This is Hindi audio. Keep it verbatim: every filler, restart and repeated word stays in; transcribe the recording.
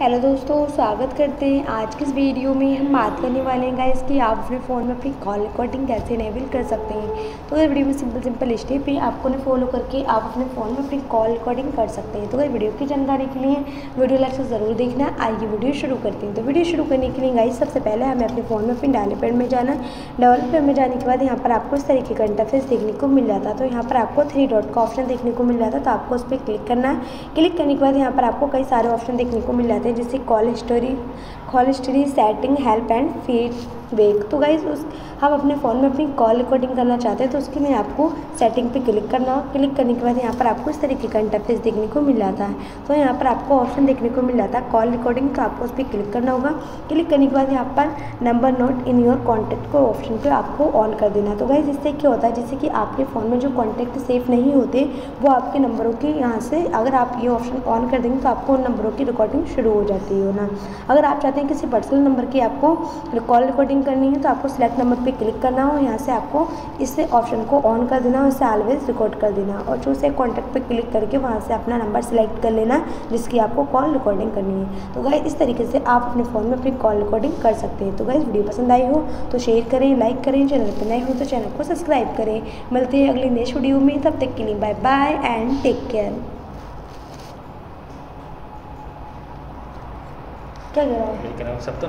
हेलो दोस्तों, स्वागत करते हैं। आज के इस वीडियो में हम बात करने वाले हैं गाइस कि आप अपने फ़ोन में अपनी कॉल रिकॉर्डिंग कैसे इनेबल कर सकते हैं। तो ये वीडियो में सिंपल सिंपल स्टेप है, आपको ने फॉलो करके आप अपने फ़ोन में अपनी कॉल रिकॉर्डिंग कर सकते हैं। तो ये वीडियो की जानकारी के लिए वीडियो लास्ट तक ज़रूर देखना। आइए वीडियो शुरू करते हैं। तो वीडियो शुरू करने के लिए गाइस सबसे पहले हमें अपने फ़ोन में अपने डेवलपमेंट में जाना। डेवलपमेंट में जाने के बाद यहाँ पर आपको इस तरीके का इंटरफेस देखने को मिल जाता है। तो यहाँ पर आपको थ्री डॉट का ऑप्शन देखने को मिल जाता है, तो आपको उस पर क्लिक करना है। क्लिक करने के बाद यहाँ पर आपको कई सारे ऑप्शन देखने को मिल जाते हैं, जैसे call history, call history, setting, help and feedback. तो गाइज उस हम अपने फ़ोन में अपनी कॉल रिकॉर्डिंग करना चाहते हैं, तो उसके लिए आपको सेटिंग पे क्लिक करना हो। क्लिक करने के बाद यहाँ पर आपको इस तरीके का इंटरफेस देखने को मिल जाता है। तो यहाँ पर आपको ऑप्शन देखने को मिल जाता है कॉल रिकॉर्डिंग, तो आपको उस पर क्लिक करना होगा। क्लिक करने के बाद यहाँ पर number note in your contact को ऑप्शन पर आपको ऑन कर देना। तो गाइज इससे क्या होता है, जैसे कि आपके फ़ोन में जो कॉन्टैक्ट सेफ नहीं होते वो आपके नंबरों के यहाँ से, अगर आप ये ऑप्शन ऑन कर देंगे तो आपको उन नंबरों की रिकॉर्डिंग शुरू हो जाती है ना। अगर आप चाहते हैं किसी पर्सनल नंबर की आपको कॉल रिकॉर्डिंग करनी है, तो आपको सिलेक्ट नंबर पे क्लिक करना हो। यहाँ से आपको इस ऑप्शन को ऑन कर देना और इसे ऑलवेज रिकॉर्ड कर देना और जो से कॉन्टैक्ट पे क्लिक करके वहाँ से अपना नंबर सेलेक्ट कर लेना जिसकी आपको कॉल रिकॉर्डिंग करनी है। तो गाइस इस तरीके से आप अपने फ़ोन में अपनी कॉल रिकॉर्डिंग कर सकते हैं। तो गाइस वीडियो पसंद आई हो तो शेयर करें, लाइक करें, चैनल पर नए हो तो चैनल को सब्सक्राइब करें। मिलते हैं अगले नेक्स्ट वीडियो में, तब तक के लिए bye bye and take care. क्या कह रहा हूँ सब तो